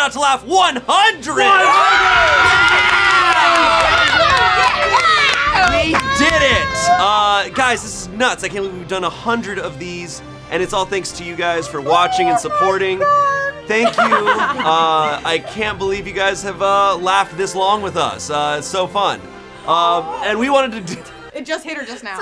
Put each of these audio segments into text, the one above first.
Not to Laugh 100! We did it! Guys, this is nuts. I can't believe we've done 100 of these, and it's all thanks to you guys for watching and supporting. Thank you. I can't believe you guys have laughed this long with us. It's so fun. And we wanted to do... It just hit her just now.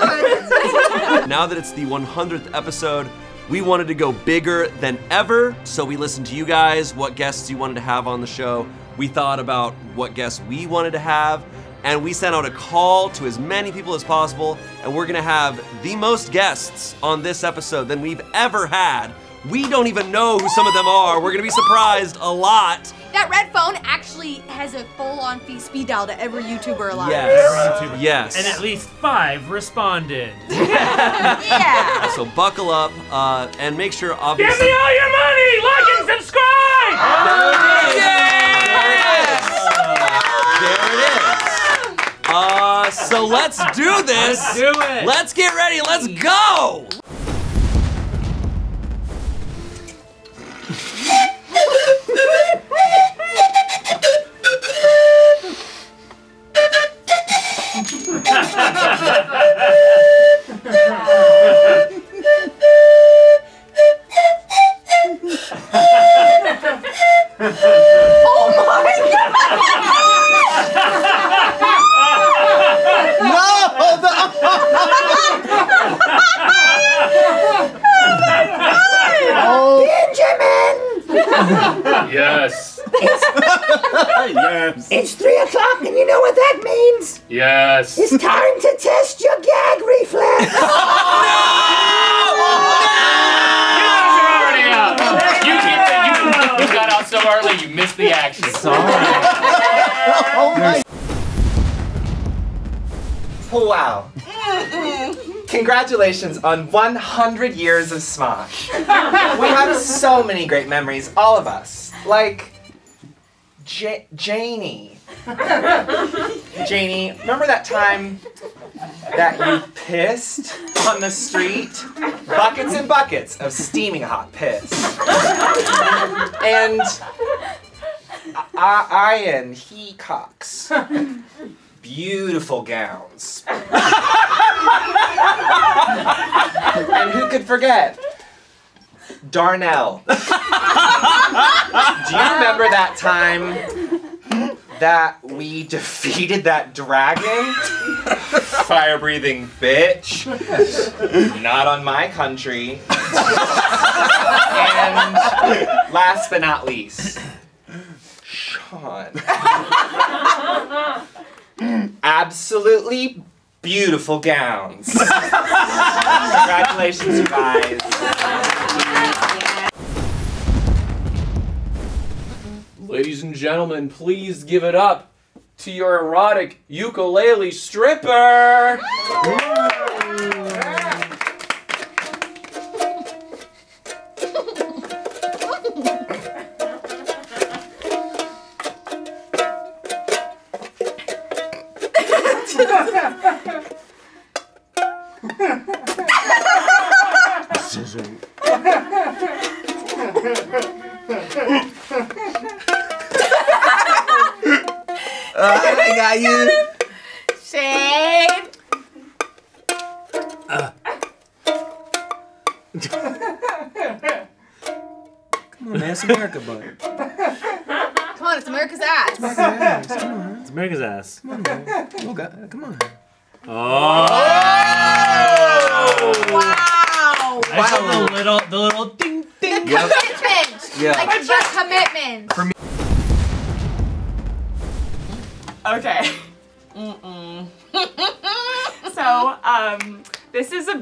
Now that it's the 100th episode, we wanted to go bigger than ever, so we listened to you guys, what guests you wanted to have on the show. We thought about what guests we wanted to have, and we sent out a call to as many people as possible, and we're gonna have the most guests on this episode than we've ever had. We don't even know who some of them are. We're gonna be surprised a lot. That red phone actually has a full-on speed dial to every YouTuber alive. Yes. Every YouTuber. Yes. And at least 5 responded. Yeah. So buckle up and make sure, obviously. Give me all your money! Like and subscribe! Oh, there it is! Yes. There it is. So let's do this. Let's do it. Let's get ready. Let's go. Congratulations on 100 years of Smosh. We have so many great memories, all of us. Like, Janie. Janie, remember that time that you pissed on the street? Buckets and buckets of steaming hot piss. And Ian Hecox. Beautiful gowns. And who could forget? Darnell. Do you remember that time that we defeated that dragon? Fire-breathing bitch. Not on my country. And last but not least, Sean. Absolutely beautiful gowns. Congratulations, you guys. Ladies and gentlemen, please give it up to your erotic ukulele stripper. Come on. Oh! Wow! I just wow. The little ding ding. The commitment. Yeah. Like the commitment. For me. Okay. So this is a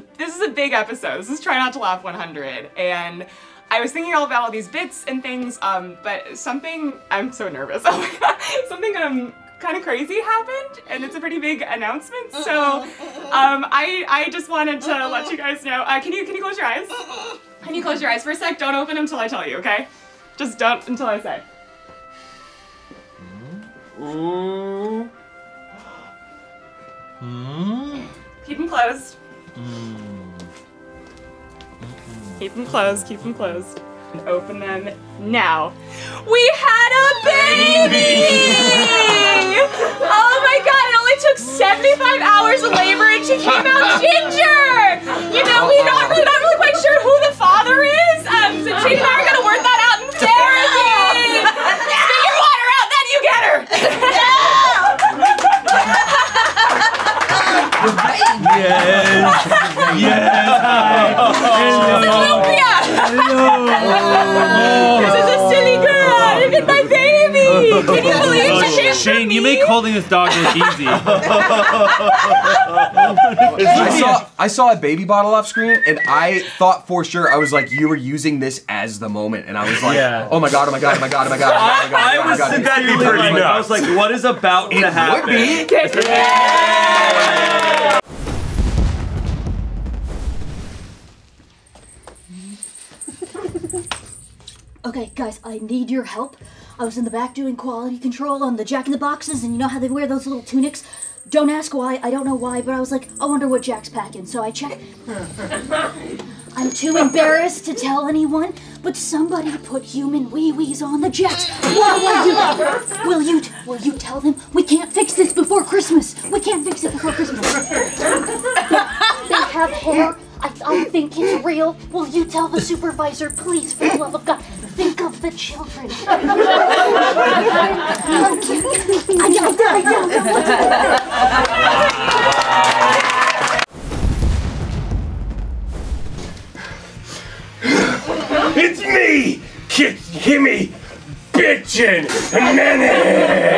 big episode. This is Try Not to Laugh 100, and I was thinking all about all these bits and things. But something I'm so nervous. Oh my God. Something kind of crazy happened, and it's a pretty big announcement. So, I just wanted to let you guys know. Can you close your eyes? Can you close your eyes for a sec? Don't open them until I tell you, okay? Just don't until I say. Keep them closed. Keep them closed. Keep them closed. and open them now. We had a baby! Oh my god, it only took 75 hours of labor and she came out ginger! You know, we're not really quite sure who the father is, so Jane and I are gonna work that out in therapy! Spit your water out, then you get her! Yes! Yes! Hello! This is a silly girl! Look at my baby! Can you believe she came Shane, you make holding this dog look easy. I saw a baby bottle off screen and I thought for sure, I was like, you were using this as the moment. And I was like, yeah. Oh my god, oh my god, oh my god, oh my god, oh my god. I was sincerely like, I was like, what is about to happen? It would be. Yeah. Okay, guys, I need your help. I was in the back doing quality control on the Jack-in-the-Boxes, and you know how they wear those little tunics? Don't ask why, I don't know why, but I was like, I wonder what Jack's packing, so I checked. I'm too embarrassed to tell anyone, but somebody put human wee-wees on the Jacks. Will you tell them? We can't fix this before Christmas. We can't fix it before Christmas. They have hair. I think it's real. Will you tell the supervisor, please, for the love of God? Think of the children. It's me, Kit Kimmy, bitchin' Menace.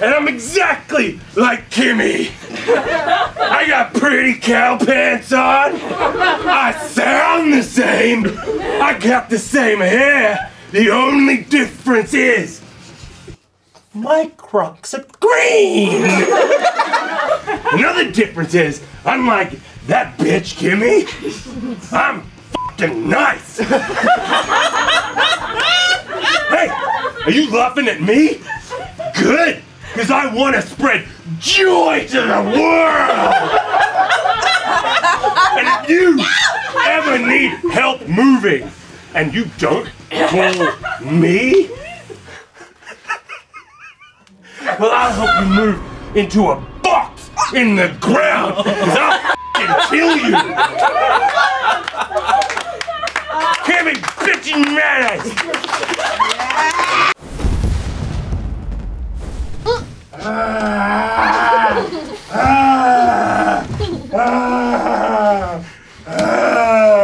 And I'm exactly like Kimmy. I got pretty cow pants on. I sound the same. I got the same hair. The only difference is my Crocs are green. Another difference is, unlike that bitch Kimmy, I'm fucking nice. Hey, are you laughing at me? Good. Because I want to spread joy to the world! And if you ever need help moving, and you don't call me, well, I'll help you move into a box in the ground, because I'll f***ing kill you! Kimmy bitchin' Menace! How long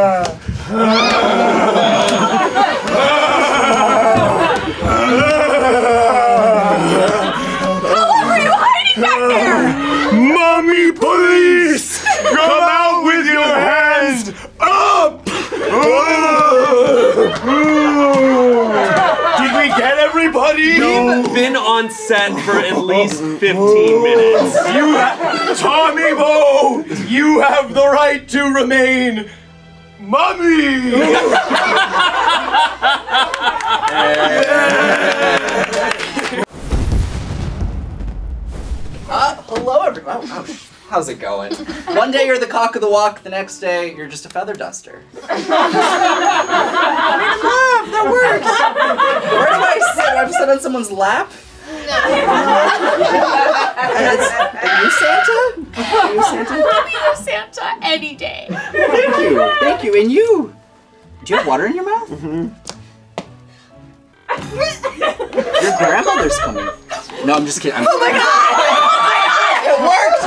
were you hiding back there? Mommy, police! Come out with your hands up! Did we get everybody? No. We've been on set for at least 15 minutes. Tommy Bowe, you have the right to remain Mummy! Hello everyone. Oh, how's it going? One day you're the cock of the walk, the next day you're just a feather duster. That works! Where do I sit? Do I sit on someone's lap? No. Are you Santa? Are you Santa? I'll be your Santa any day. Thank you. Thank you. And you? Do you have water in your mouth? Mm-hmm. Your grandmother's coming. No, I'm just kidding. Oh my god! Oh my god! It worked!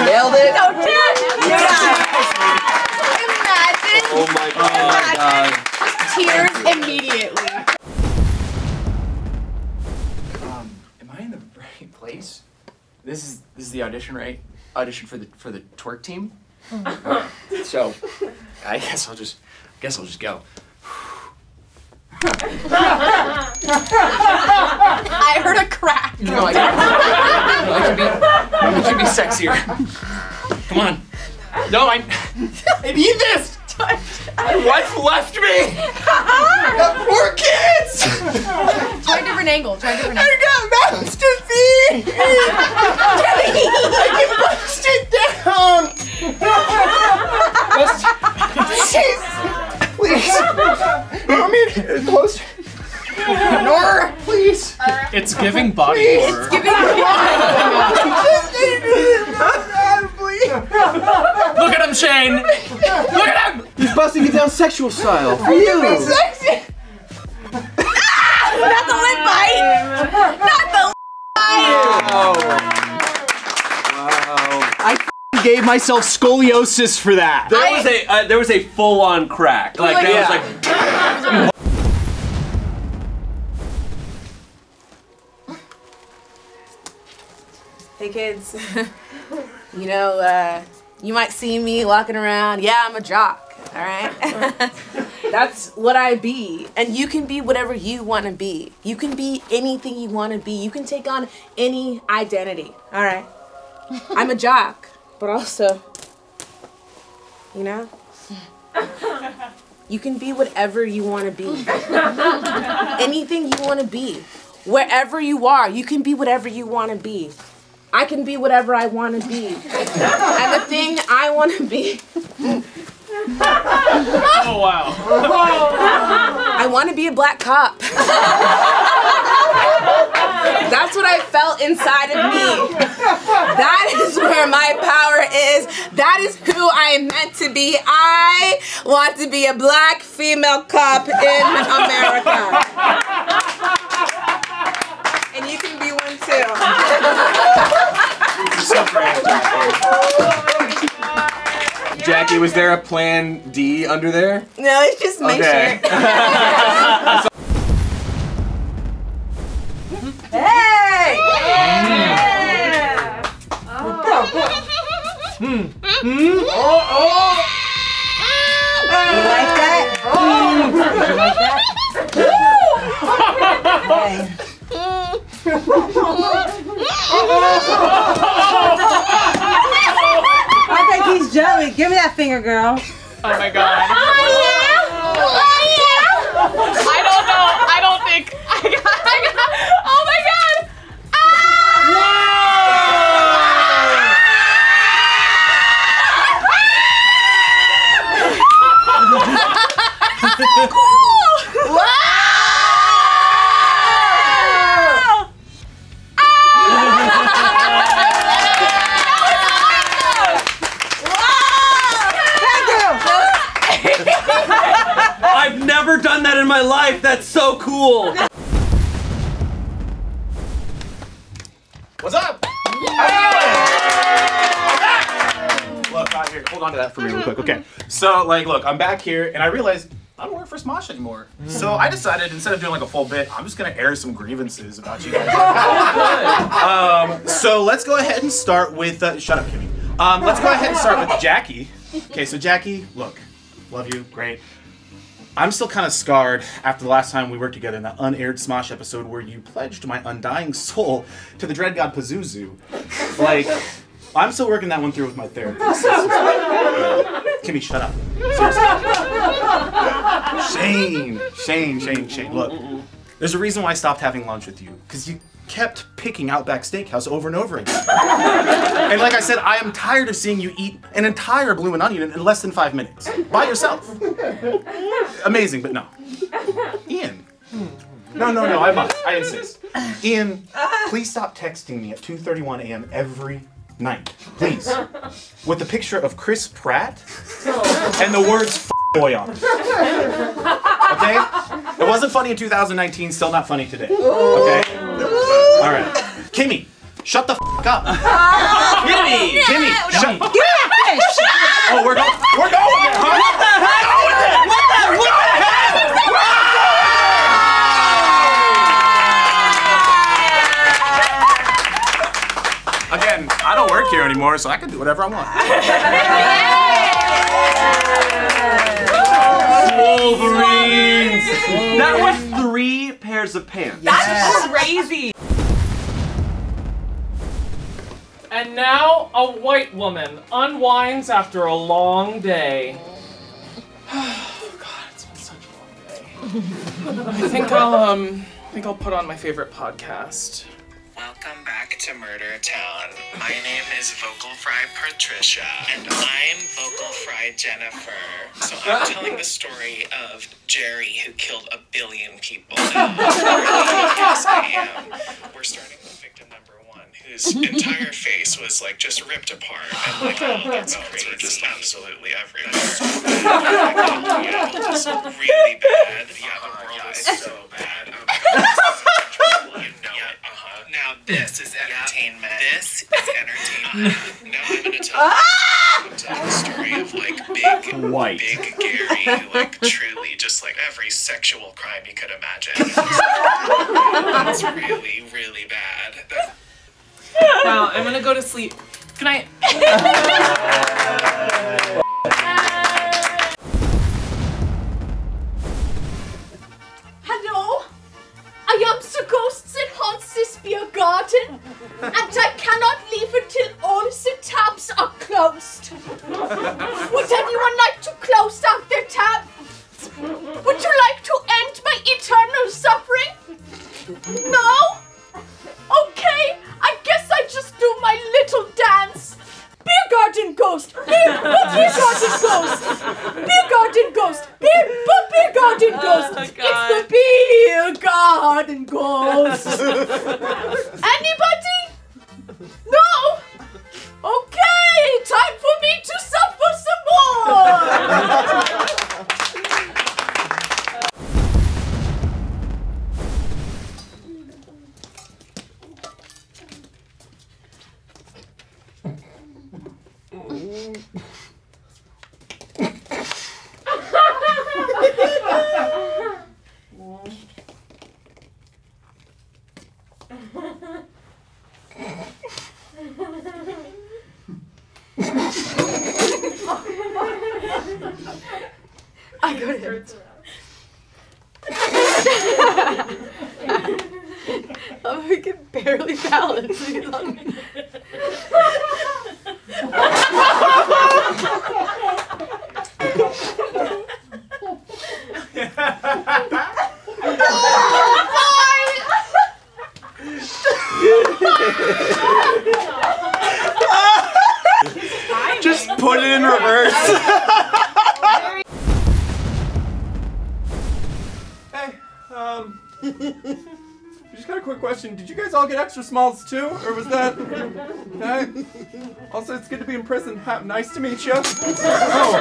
You nailed it! So imagine! Oh my god! Imagine! Just tears immediately. Place. This is the audition, right? Audition for the twerk team. Okay. So, I guess I'll just go. I heard a crack. No, I didn't. I should be sexier. Come on. No, I need this. My wife left me. I got 4 kids. Try a different angle. Try a different angle. I got mouths to feed. I can bust it down. Jeez. It's giving body horror. It's giving Look at him, Shane! Look at him! He's busting it down sexual style. For you! Ah! Not the lip bite! Not the lip bite! Wow. Wow. Gave myself scoliosis for that. There was a full-on crack. Like that was like. Hey kids, you know, you might see me walking around. Yeah, I'm a jock. All right, that's what I be, and you can be whatever you want to be. You can be anything you want to be. You can take on any identity. All right, I'm a jock. But also, you know, you can be whatever you want to be. Anything you want to be. Wherever you are, you can be whatever you want to be. I can be whatever I want to be. And the thing I want to be. Oh, wow. I want to be a black cop. That's what I felt inside of me. That is where my power is. That is who I am meant to be. I want to be a black female cop in America. And you can be one too. Jackie, was there a plan D under there? No, it's just my shirt. Hey! Yeah! You like that? You like that? I think he's jelly. Give me that finger, girl. Oh my god. Oh yeah! I don't know. I don't think. I got. Oh my god. So cool! Wow! Ah! That was awesome! Wow! Thank you! I've never done that in my life. That's so cool. What's up? Hey! Look, out here. Hold on to that for me real quick. Okay. So, like, look, I'm back here, and I realized I don't work for Smosh anymore. So I decided, instead of doing like a full bit, I'm just gonna air some grievances about you guys. So let's go ahead and start with, shut up, Kimmy. Let's go ahead and start with Jackie. Okay, so Jackie, look, love you, great. I'm still kind of scarred after the last time we worked together in that unaired Smosh episode where you pledged my undying soul to the dread god Pazuzu. Like, I'm still working that one through with my therapist. Kimmy, shut up. Seriously. Shane. Look, there's a reason why I stopped having lunch with you, because you kept picking Outback Steakhouse over and over again. And like I said, I am tired of seeing you eat an entire bloomin' onion in less than 5 minutes. By yourself. Amazing, but no. Ian. No, I must. I insist. Ian, please stop texting me at 2:31 a.m. every night, please, with a picture of Chris Pratt and the words "f boy" on it. Okay? It wasn't funny in 2019, still not funny today. Okay? All right. Kimmy, shut the f up. Kimmy, shut the f up. Give me that fish. Oh, we're going there, huh? We're going there. Again, I don't work here anymore, so I can do whatever I want. Wolverines! That was 3 pairs of pants. That's crazy! And now, a white woman unwinds after a long day. Oh god, it's been such a long day. I think I'll put on my favorite podcast. Welcome back to Murder Town. My name is Vocal Fry Patricia, and I'm Vocal Fry Jennifer. So I'm telling the story of Jerry, who killed a billion people. Yes, I am. his entire face was like just ripped apart, and like all their mouths were just absolutely everywhere. It was really bad. Yeah, the world is so bad. You know it. Now this is entertainment. This is entertainment. Now I'm gonna tell the story of like big Gary, like truly just like every sexual crime you could imagine. It's really, really bad. Wow, I'm gonna go to sleep. Good night. Hello, I am Sir Ghosts and haunts this beer garden, and I cannot leave until all the tabs are closed. Would anyone like to close out their tab? Would you like to end my eternal suffering? No? Okay, I guess I just do my little dance. Beer garden ghost, beer garden ghost, beer garden ghost, beer garden ghost. It's the beer garden ghost. Anybody? No? Okay, time for me to suffer some more. I got it. I can barely balance. Just put it in reverse. Hey, just got a quick question. Did you guys all get extra smalls too, or was that? Okay. Also, it's good to be in prison. Nice to meet you. Oh.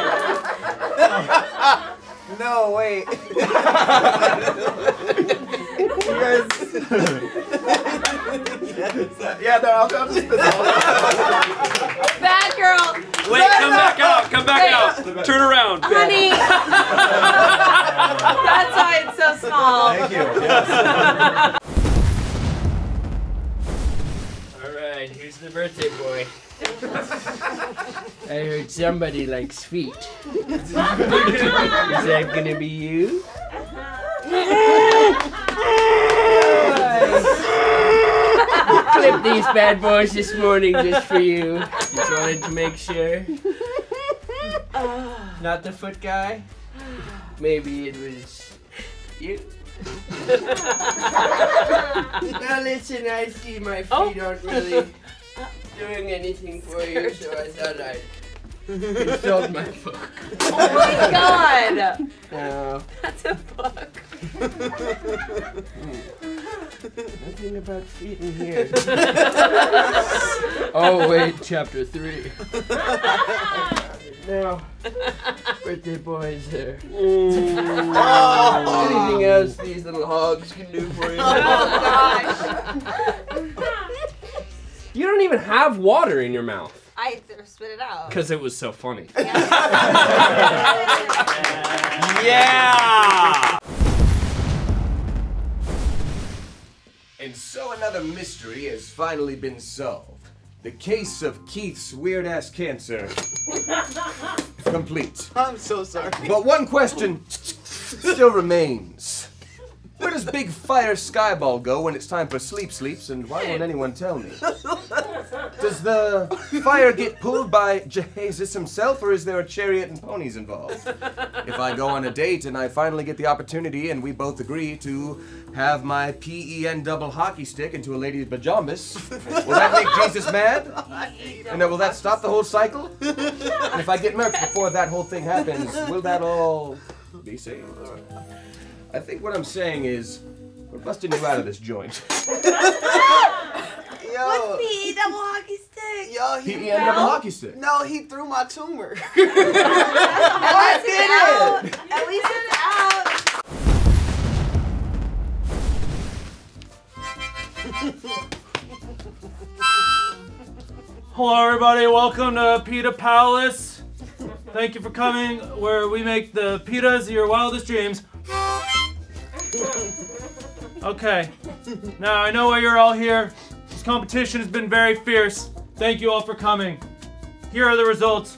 No, wait. You guys. Yeah, no, I'll just spit that one. Bad girl. Wait, come back out. Come back out. Turn around. Honey. That's why it's so small. Thank you. Yes. All right, here's the birthday boy. I heard somebody likes feet. Is that gonna be you? Clip these bad boys this morning just for you. Just wanted to make sure. Not the foot guy? Maybe it was you. Now listen, I see my feet aren't really doing anything for you, so I thought I'd insult my book. Oh my god! No. That's a book. Nothing about feet in here. Oh wait, chapter 3. Now, birthday boys there. Oh. Anything else these little hogs can do for you? Oh gosh! You don't even have water in your mouth. I spit it out. Because it was so funny. Yeah. Yeah! And so another mystery has finally been solved. The case of Keith's weird-ass cancer. Complete. I'm so sorry. But one question still remains. Where does Big Fire Skyball go when it's time for sleeps, and why won't anyone tell me? Does the fire get pulled by Jesus himself, or is there a chariot and ponies involved? If I go on a date and I finally get the opportunity and we both agree to have my PEN double hockey stick into a lady's pajamas, will that make Jesus mad? And will that stop the whole cycle? And if I get murked before that whole thing happens, will that all be saved? I think what I'm saying is, we're busting you out of this joint. Yo. With me, double hockey stick. Yo, he ended up a hockey stick. No, he threw my tumor. I did it. At least it's out. Hello, everybody. Welcome to PETA Palace. Thank you for coming, where we make the pitas of your wildest dreams. Okay, now I know why you're all here. This competition has been very fierce. Thank you all for coming. Here are the results.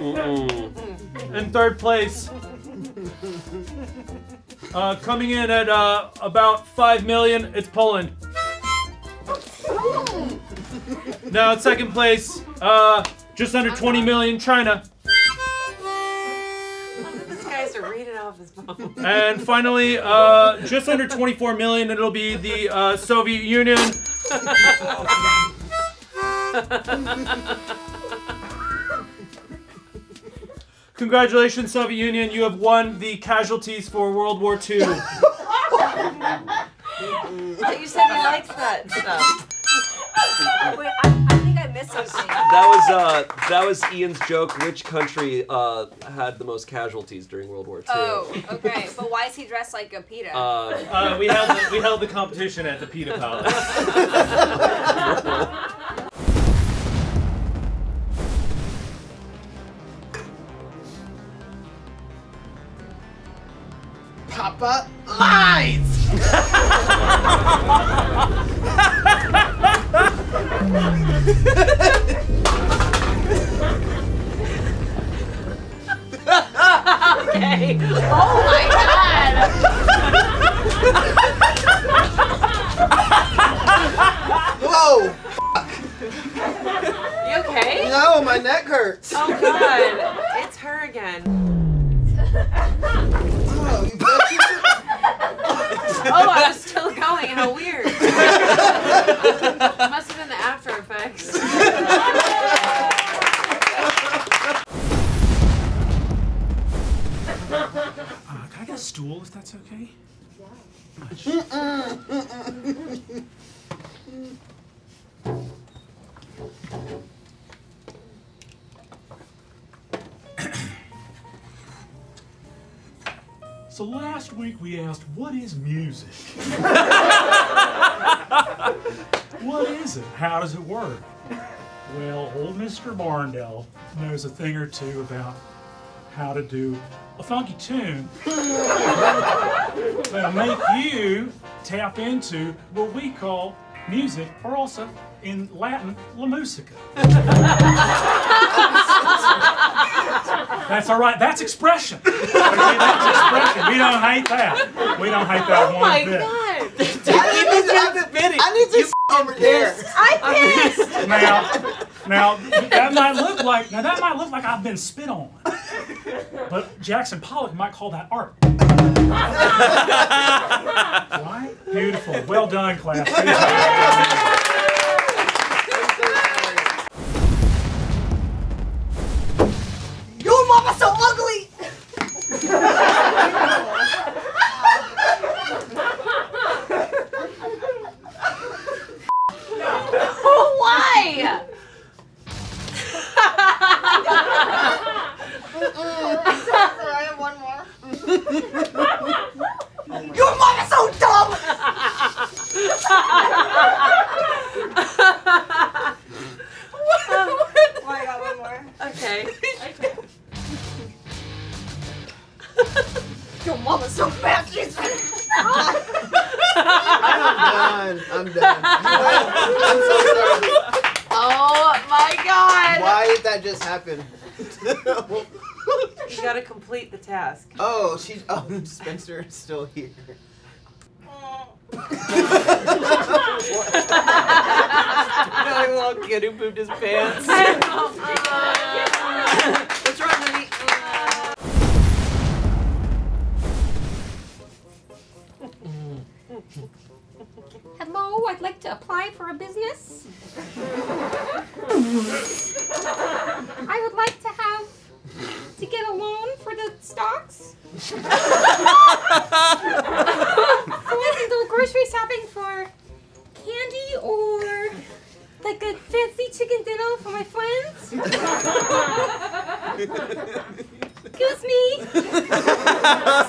In third place, coming in at about 5 million, it's Poland. Now in second place, just under 20 million, China. And finally, just under 24 million, it'll be the Soviet Union. Congratulations, Soviet Union. You have won the casualties for World War II. You said he likes that stuff. Wait, I think I missed something. That was Ian's joke. Which country had the most casualties during World War II? Oh, okay. But why is he dressed like a PETA? We held the competition at the PETA Palace. Papa lies. Okay. Oh my god. Whoa. You okay? No, my neck hurts. Oh god. It's her again. Oh, you bet you did. Oh, I was still going. How weird. Must have been the after effects. Can I get a stool if that's okay? Yeah. So last week we asked, what is music? What is it? How does it work? Well, old Mr. Barndell knows a thing or two about how to do a funky tune that'll make you tap into what we call music, or also in Latin, la musica. That's all right. That's expression. Okay, that's expression. We don't hate that. We don't hate that one bit. Oh my god! I need to over there. I pissed. Now that might look like I've been spit on, but Jackson Pollock might call that art. Right? Beautiful. Well done, class. Mama's so ugly! Why? I have one more. Your mama's so dumb! Oh my god, one more. Okay. Your mama's so fat, she's I'm done. I'm so sorry. Oh my god! Why did that just happen? You gotta complete the task. Oh, Spencer is still here. That little kid who pooped his pants. What's wrong with me? Hello, I'd like to apply for a business. I would like to get a loan for the stocks. So I can do grocery shopping for candy or like a fancy chicken dinner for my friends. Excuse me. Excuse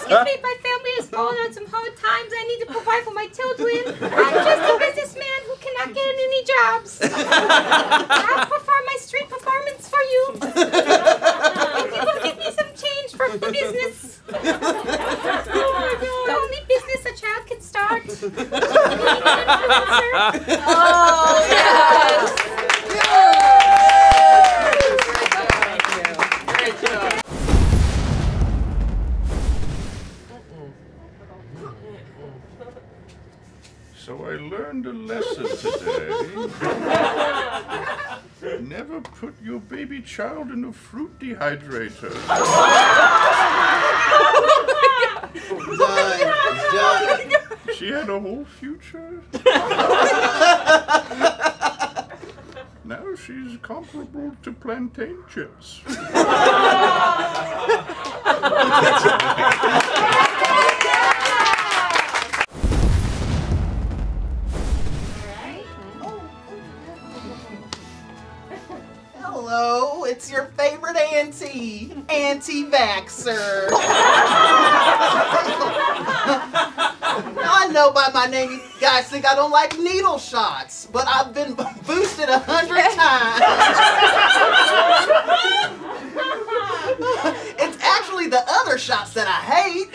me, my family has fallen on some hard times. I need to provide for my children. I'm just a businessman who cannot get any jobs. I'll perform my street performance for you. If you will give me some change for the business. Oh, the only business a child can start. Oh, yes. So I learned a lesson today. Never put your baby child in a fruit dehydrator. Done. She had a whole future. Now she's comparable to plantain chips. Hello, it's your favorite auntie, anti-vaxxer. I know by my name you guys think I don't like needle shots, but I've been boosted 100 times. It's actually the other shots that I hate.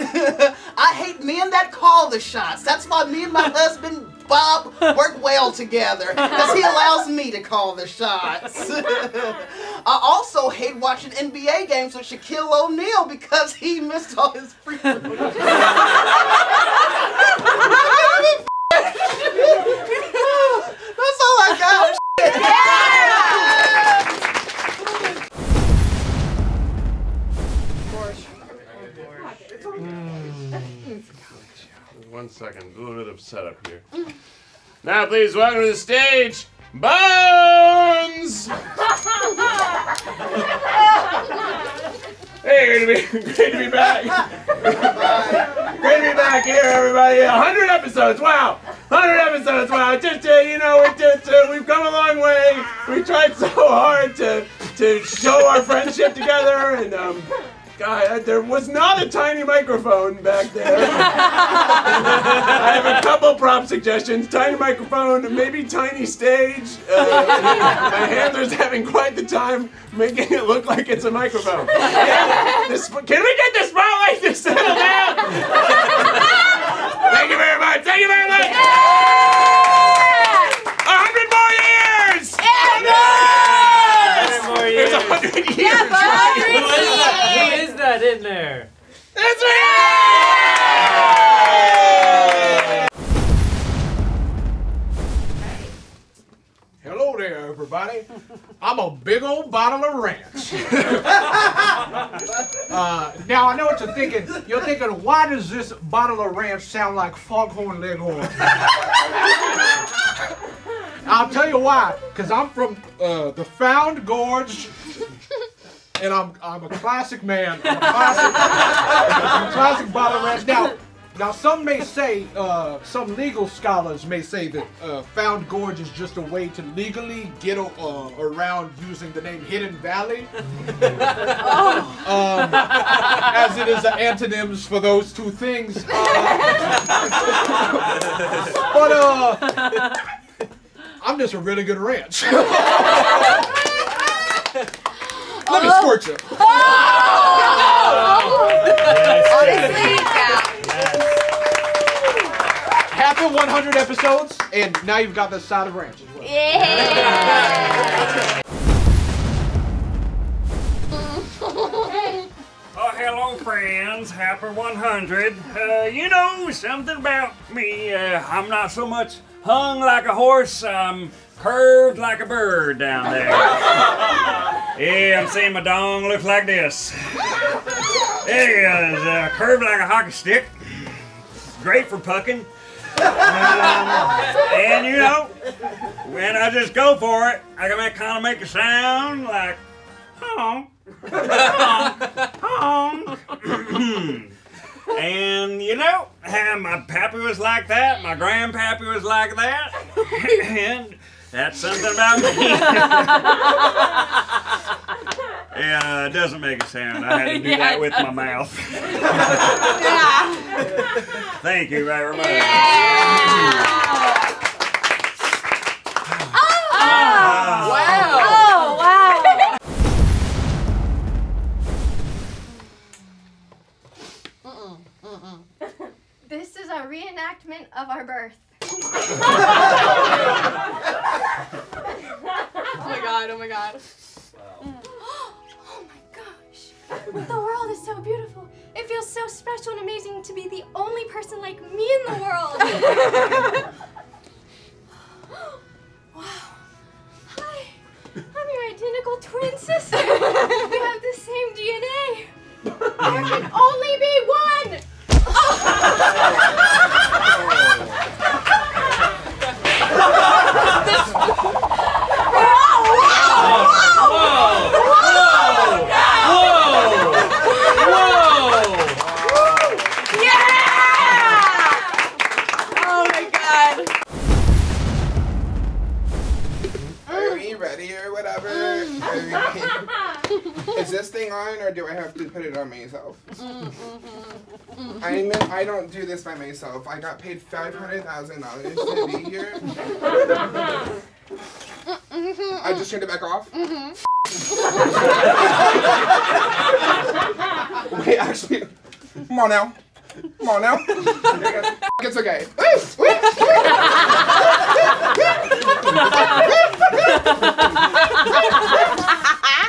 I hate men that call the shots. That's why me and my husband Bob work well together, because he allows me to call the shots. I also hate watching NBA games with Shaquille O'Neal because he missed all his free throws. That's all I got. One second, a little bit of setup here. Now, please welcome to the stage, Bones! Hey, great to be back. Great to be back here, everybody. 100 episodes, wow! 100 episodes, wow! Just, you know, we've come a long way. We tried so hard to show our friendship together, and God, there was not a tiny microphone back there. I have a couple prop suggestions. Tiny microphone, maybe tiny stage. My handler's having quite the time making it look like it's a microphone. Can we get the spotlight to settle down? Thank you very much. Thank you very much. Yeah! 100 more years! Yeah, yes! 100 more years. There's 100 years. Yeah, in there. That's right! Hello there, everybody. I'm a big old bottle of ranch. Now I know what you're thinking. You're thinking, why does this bottle of ranch sound like Foghorn Leghorn? I'll tell you why. Because I'm from the Fond Gorge. And I'm a classic man. I'm a classic, classic bottle ranch. Now some may say, some legal scholars may say that Fond Gorge is just a way to legally get around using the name Hidden Valley, as it is the antonyms for those two things. But I'm just a really good ranch. Let me squirt you. Oh! Yes. Happy 100 episodes, and now you've got the side of ranch as well. Yeah. Oh, hello, friends. Happy 100. You know something about me? I'm not so much hung like a horse. I'm curved like a bird down there. Yeah, I'm saying my dong looks like this. There he is, curved like a hockey stick. Great for pucking. And you know, when I just go for it, I can kind of make a sound like honk, honk, honk. And you know, my pappy was like that, my grandpappy was like that. And that's something about me. Yeah, it doesn't make a sound. I had to do that with my mouth. Yeah. Thank you very much. Yeah. Oh, wow. Oh, wow. This is a reenactment of our birth. Oh my god, oh my god. Wow. Oh my gosh. The world is so beautiful. It feels so special and amazing to be the only person like me in the world. Wow. Hi. I'm your identical twin sister. We have the same DNA. There can only be one. Is this thing on, or do I have to put it on myself? I mean, I don't do this by myself. I got paid $500,000 to be here. I just turned it back off. Wait, actually, come on now. Come on now. It's okay.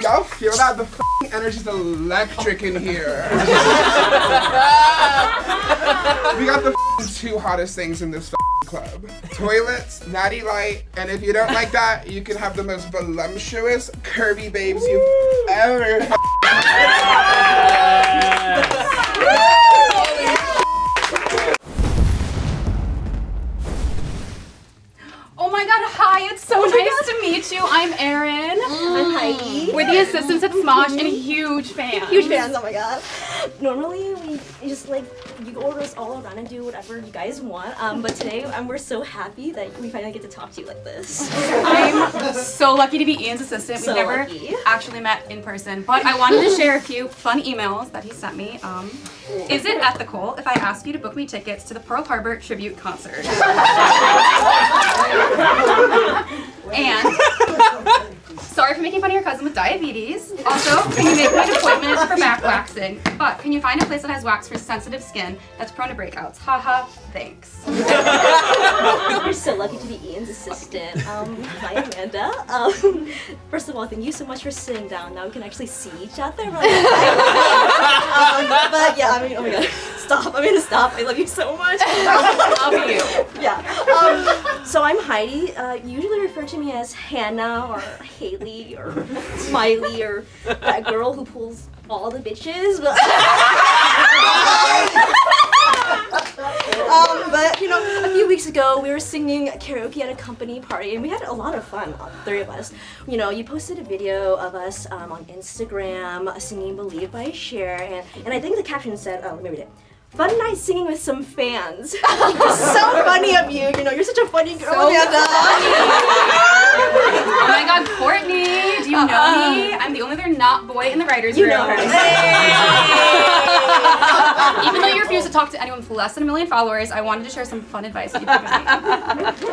Y'all feel that? The f***ing energy's electric in here. We got the f***ing two hottest things in this f***ing club. Toilets, Natty Light, and if you don't like that, you can have the most voluptuous, curvy babes you've ever f***ing had. It's so nice to meet you. I'm Erin. I'm Heidi. We're the assistants at Smosh and huge fans. Huge fans, oh my god. Normally we just like, you order us all around and do whatever you guys want, but today we're so happy that we finally get to talk to you like this. I'm so lucky to be Ian's assistant. So we've never actually met in person, but I wanted to share a few fun emails that he sent me. Is it ethical if I ask you to book me tickets to the Pearl Harbor tribute concert? And, sorry for making fun of your cousin with diabetes. Also, can you make an appointment for back waxing? But can you find a place that has wax for sensitive skin that's prone to breakouts? Haha, thanks. We're so lucky to be Ian's assistant. Hi, Amanda. First of all, thank you so much for sitting down. Now we can actually see each other. But yeah, I mean, oh my god. Stop, I'm gonna stop. I love you so much. I love you. Yeah. So I'm Heidi. You usually refer to me as Hannah or Haley or Smiley or that girl who pulls all the bitches. But you know, a few weeks ago we were singing karaoke at a company party and we had a lot of fun, all three of us. You know, you posted a video of us on Instagram singing Believe by Cher, and I think the caption said, oh, let me read it. Fun night singing with some fans. So funny of you, you know, you're such a funny girl. So Amanda. Funny. Oh my god, Courtney, do you know me? I'm the only other not boy in the writer's room. You know her. Hey. Even though you refuse to talk to anyone with less than 1 million followers, I wanted to share some fun advice you've given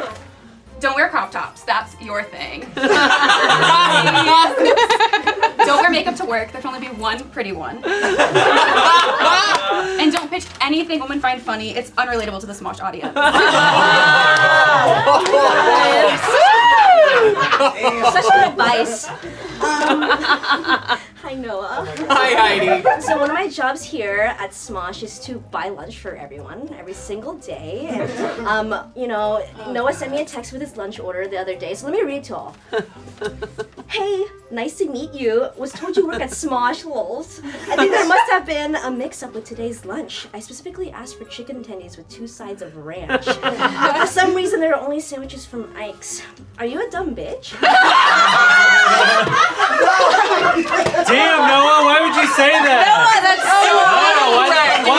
me. Don't wear crop tops, that's your thing. Don't wear makeup to work, there can only be one pretty one. And don't pitch anything women find funny, it's unrelatable to the Smosh audience. Such good advice. Hi Noah. Hi Heidi. So one of my jobs here at Smosh is to buy lunch for everyone every single day. And, you know, Noah sent me a text with his lunch order the other day, so let me read it to all. Hey, nice to meet you. Was told you work at Smosh, lols. I think there must have been a mix-up with today's lunch. I specifically asked for chicken tendies with 2 sides of ranch. But for some reason, there are only sandwiches from Ike's. Are you a dumb bitch? Damn, Noah, why would you say that? Noah, that's so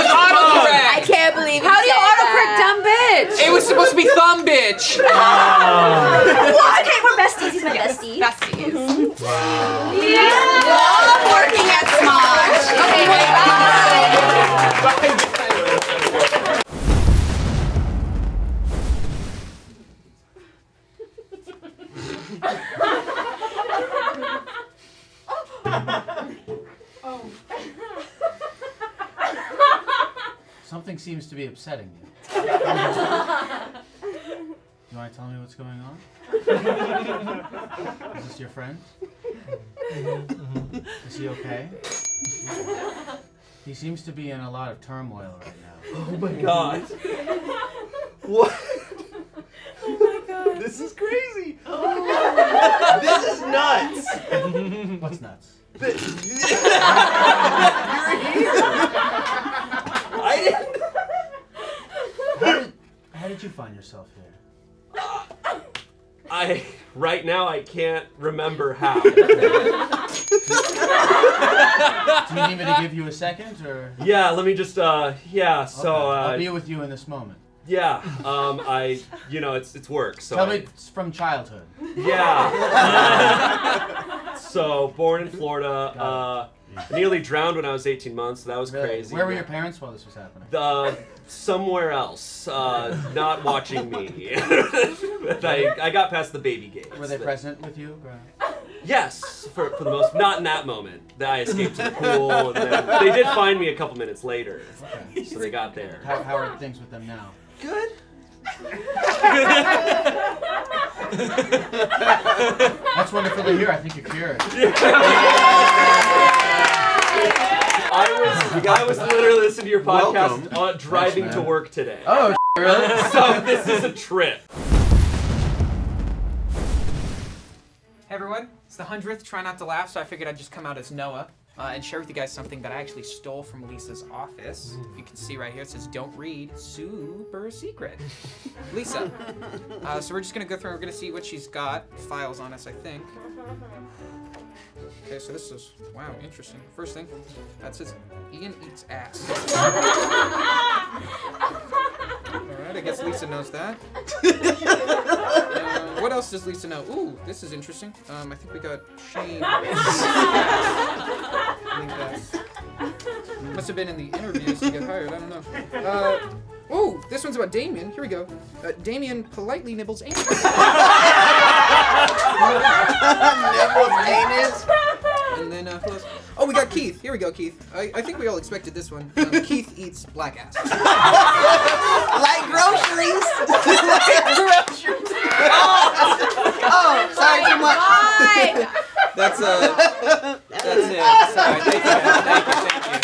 autocorrect. I can't believe you. How do you autocorrect dumb bitch? It was was supposed to be thumb bitch. Well, okay, we're besties. He's my bestie. Besties. Mm-hmm. Wow. Yeah. Love working at Smosh. Okay, bye. Bye. Something seems to be upsetting you. You want to tell me what's going on? Is this your friend? Is he okay? He seems to be in a lot of turmoil right now. Oh my god. What? Oh my god. This is crazy. Oh. This is nuts. What's nuts? You're here. How did you find yourself here? Right now I can't remember how. Do you need me to give you a second, or? Yeah, let me just, so. Okay. I'll be with you in this moment. Yeah, it's work, so. Tell me it's from childhood. Yeah. So, born in Florida, I nearly drowned when I was 18 months, so that was crazy. Where were your parents while this was happening? Somewhere else, not watching me. But I got past the baby gate. Were they present with you? Yes, for the most, not in that moment. I escaped to the pool, and then, they did find me a couple minutes later, okay. So they got there. How are things with them now? Good. That's wonderful to hear. I think you're cured. I was literally listening to your podcast driving to work today. Oh, really? So this is a trip. Hey everyone, it's the 100th Try Not to Laugh, so I figured I'd just come out as Noah and share with you guys something that I actually stole from Lisa's office. If you can see right here, it says, don't read, super secret. Lisa. So we're just gonna go through and we're gonna see what she's got. Files on us, I think. Okay, so this is, wow, interesting. First thing, that says, Ian eats ass. Alright, I guess Lisa knows that. What else does Lisa know? Ooh, this is interesting. I think we got Shane. I think that's, must have been in the interviews to get hired, I don't know. Ooh, this one's about Damien. Here we go. Damien politely nibbles anus. Nibbles anus? And then, who else? Oh, we got Keith. Here we go, Keith. I think we all expected this one. Keith eats black ass. Like groceries. Like groceries. Oh, sorry, too much. That's it. Sorry, thank you.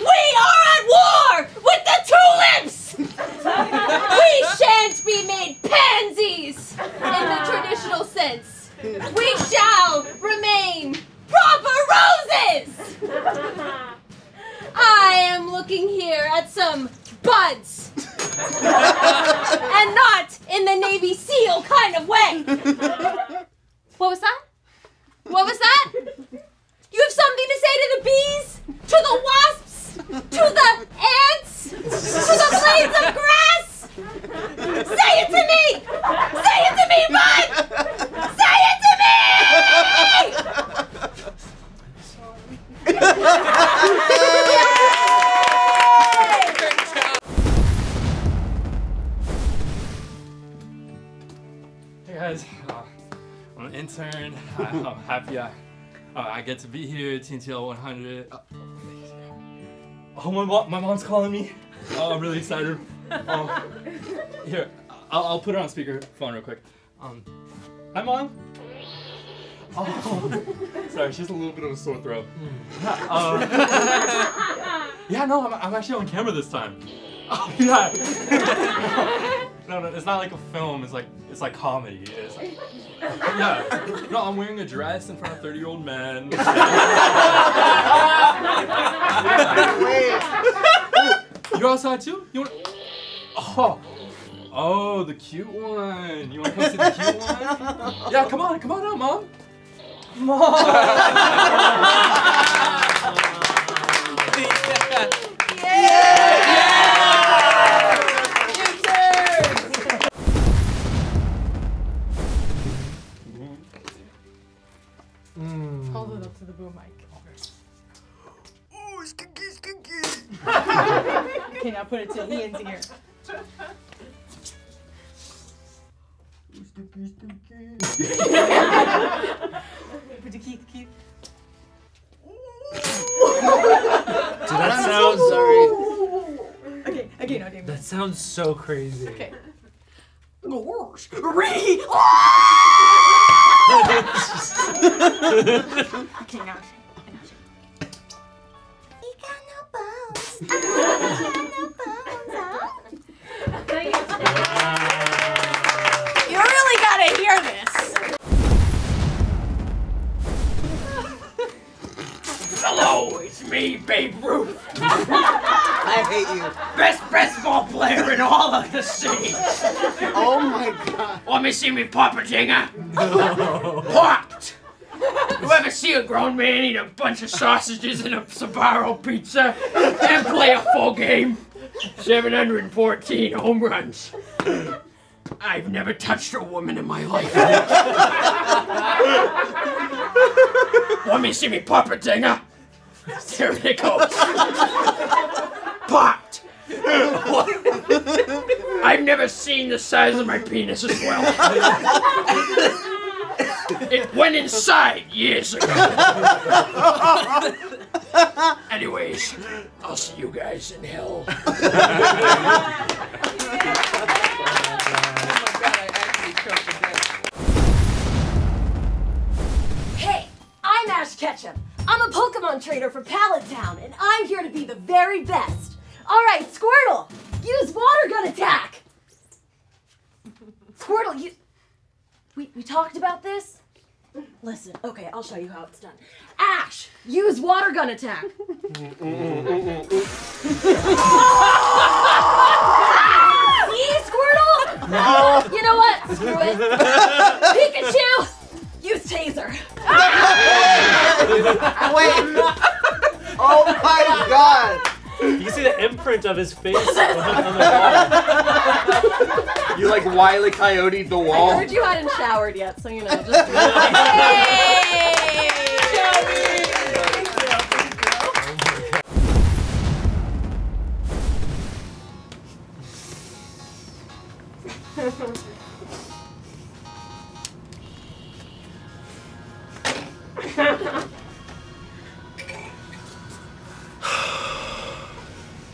We are at war with the tulips! We shan't be made pansies in the traditional sense. We shall remain proper roses! I am looking here at some buds. And not in the Navy SEAL kind of way. What was that? What was that? You have something to say to the bees? To the wasps? To the ants! To the blades of grass! Say it to me! Say it to me, bud! Say it to me! Hey guys, I'm an intern. I'm happy I get to be here at TNTL 100. Oh, my mom's calling me. Oh, I'm really excited. Here, I'll put her on speakerphone real quick. Hi, Mom. Oh, sorry, she has a little bit of a sore throat. Yeah, no, I'm actually on camera this time. Oh, yeah. No, it's not like a film. It's like comedy. It's like, yeah. No, I'm wearing a dress in front of 30-year-old men. You're outside too? You want? Oh, the cute one. You want to come see the cute one? Yeah, come on out, Mom. Mom. Yeah. Okay, now put it to Ian's ear. Sticky, sticky. Put to Keith. That sounds sorry. Okay, no, David. That sounds so crazy. Okay. Gorge. Ray. Okay, now. He got no bones. He got no bones, huh? You really gotta hear this. Hello, it's me, Babe Ruth. I hate you. Best basketball player in all of the city. Oh my god. Want me to see me pop a jinger? No. Popped. You ever see a grown man eat a bunch of sausages and a Sbarro pizza and play a full game? 714 home runs. I've never touched a woman in my life. Want me to see me pop a dinger? There it goes. Popped. I've never seen the size of my penis as well. It went inside years ago. Anyways, I'll see you guys in hell. Yeah. Oh my god, I actually choked again. Hey, I'm Ash Ketchum. I'm a Pokemon trainer for Pallet Town, and I'm here to be the very best. Alright, Squirtle, use water gun attack! Squirtle, use... We talked about this? Listen, okay, I'll show you how it's done. Ash, use water gun attack. See, Squirtle? No. You know what? Screw it. Pikachu, use taser. Wait. Oh my god. You see the imprint of his face on the wall. You like Wile E. Coyote the wall. I heard you hadn't showered yet, so you know. Just hey!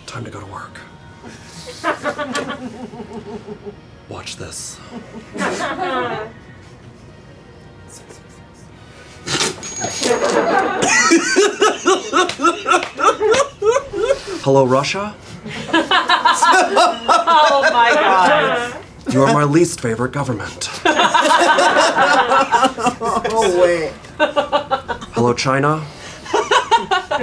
Time to go to work. Watch this. Hello, Russia? Oh my god. You are my least favorite government. Oh wait. Hello, China?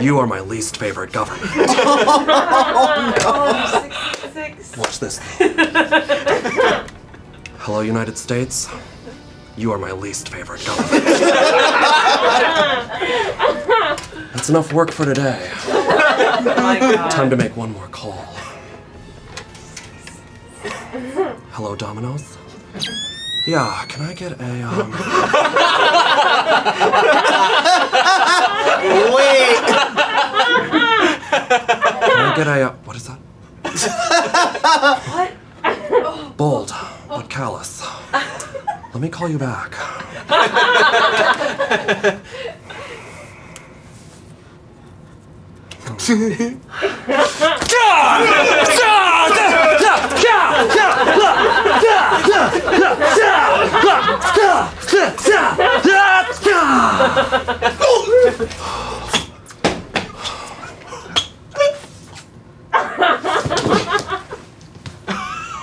You are my least favorite government. Oh, no. Watch this. Hello, United States. You are my least favorite government. That's enough work for today. Oh my God. Time to make one more call. Hello, Domino's. Yeah, can I get a, Wait! Can I get a, what is that? What? Bold, but callous. Let me call you back.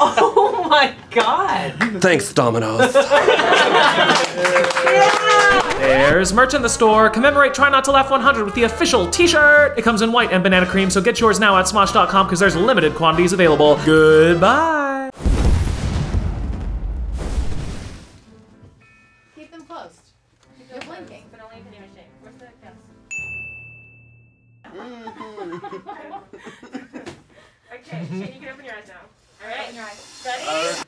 Oh my god! Thanks, Domino's. Yeah. There's merch in the store. Commemorate Try Not to Laugh 100 with the official t-shirt. It comes in white and banana cream, so get yours now at Smosh.com because there's limited quantities available. Goodbye! Keep them closed. You're blinking, but only if you shake. Where's the cast? Okay, Shane, you can open your eyes now. Alright, ready?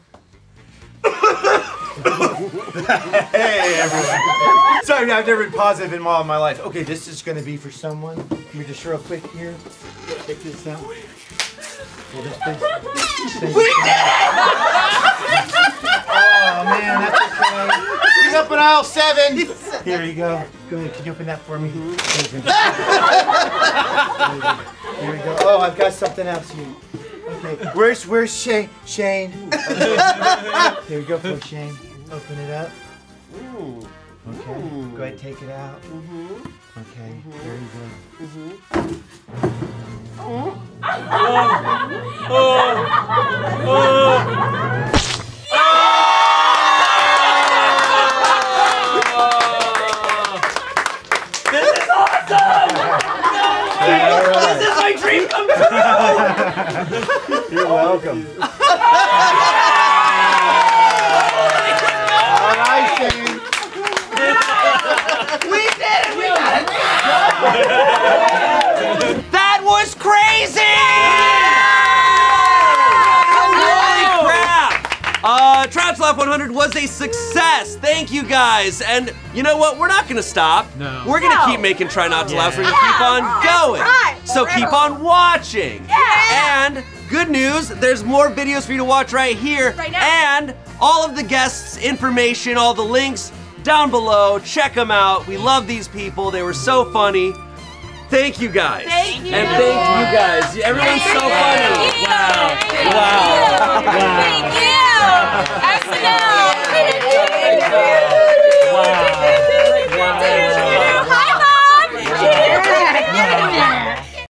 Hey everyone! Sorry, I've never been positive in all of my life. Okay, this is gonna be for someone. Can we just real quick here? Check this out. Well, just please. We did it! Oh man, that's okay. He's up in aisle 7. Here you go. Go ahead, can you open that for me? Here we go. Oh, I've got something else here. Okay, where's Shane? Shane. Okay. Here we go for Shane. Open it up. Ooh. Okay. Ooh. Go ahead, take it out. Mm-hmm. Okay. There you go. Mm-hmm. Oh. Oh. Oh. Oh. This is my dream come true! You're welcome. Alright, Shane. We did it! We got it! That was crazy! Yeah! Holy crap! Trap Slap 100 was a success. Thank you guys. And you know what? We're not gonna stop. No. We're gonna keep making Try Not to Laugh. So we're gonna keep on going. Right. So keep on watching. Yeah. And good news, there's more videos for you to watch right here. Right now. And all of the guests' information, all the links down below. Check them out. We love these people. They were so funny. Thank you guys. Thank you. And thank you guys. Everyone's so funny. Wow. Wow. Thank you.